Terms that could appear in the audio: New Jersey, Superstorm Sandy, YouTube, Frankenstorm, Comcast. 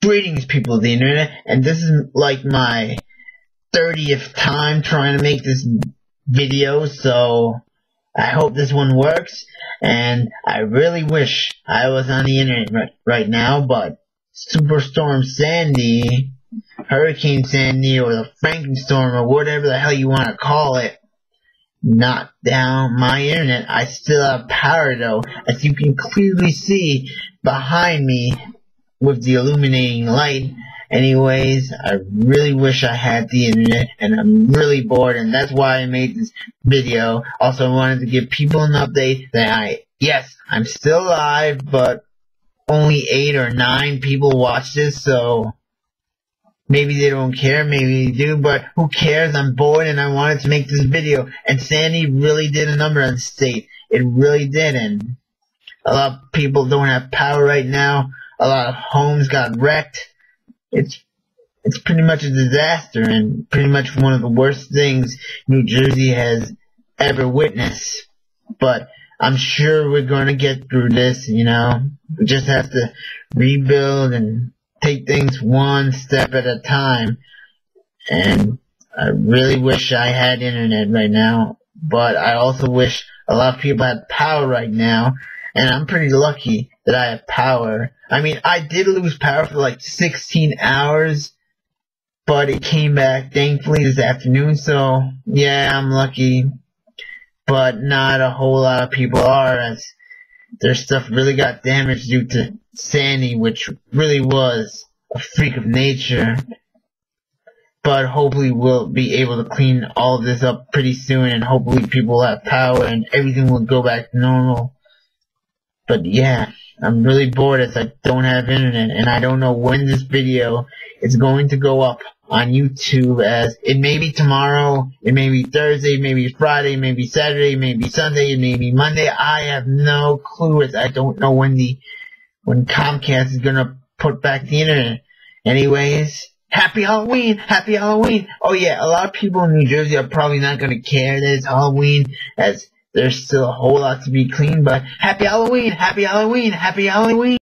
Greetings, people of the internet, and this is like my 30th time trying to make this video, so I hope this one works. And I really wish I was on the internet right now, but Superstorm Sandy, Hurricane Sandy, or the Frankenstorm, or whatever the hell you want to call it, knocked down my internet. I still have power though, as you can clearly see behind me with the illuminating light. Anyways, I really wish I had the internet, and I'm really bored, and that's why I made this video. Also, I wanted to give people an update that I'm still alive, but only 8 or 9 people watch this, so maybe they don't care, maybe they do, but who cares? I'm bored and I wanted to make this video, and Sandy really did a number on the state. It really did, and a lot of people don't have power right now. A lot of homes got wrecked. It's pretty much a disaster, and pretty much one of the worst things New Jersey has ever witnessed. But I'm sure we're going to get through this, you know. We just have to rebuild and take things one step at a time. And I really wish I had internet right now, but I also wish a lot of people had power right now. And I'm pretty lucky that I have power. I mean, I did lose power for like 16 hours, but it came back thankfully this afternoon, so yeah, I'm lucky. But not a whole lot of people are, as their stuff really got damaged due to Sandy, which really was a freak of nature. But hopefully we'll be able to clean all this up pretty soon, and hopefully people will have power and everything will go back to normal. But yeah, I'm really bored as I don't have internet, and I don't know when this video is going to go up on YouTube, as it may be tomorrow, it may be Thursday, maybe Friday, maybe Saturday, maybe Sunday, it may be Monday. I have no clue, as I don't know when Comcast is gonna put back the internet. Anyways, happy Halloween! Happy Halloween! Oh yeah, a lot of people in New Jersey are probably not gonna care that it's Halloween, as there's still a whole lot to be cleaned, but happy Halloween! Happy Halloween! Happy Halloween!